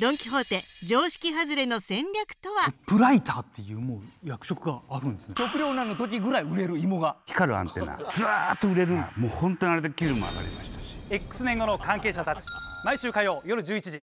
ドン・キホーテ常識外れの戦略とは。プライターっていうもう役職があるんですね。食糧難の時ぐらい売れる芋が光るアンテナずーっと売れるもう本当にあれで給料も上がりましたし。 X 年後の関係者たち、毎週火曜夜11時。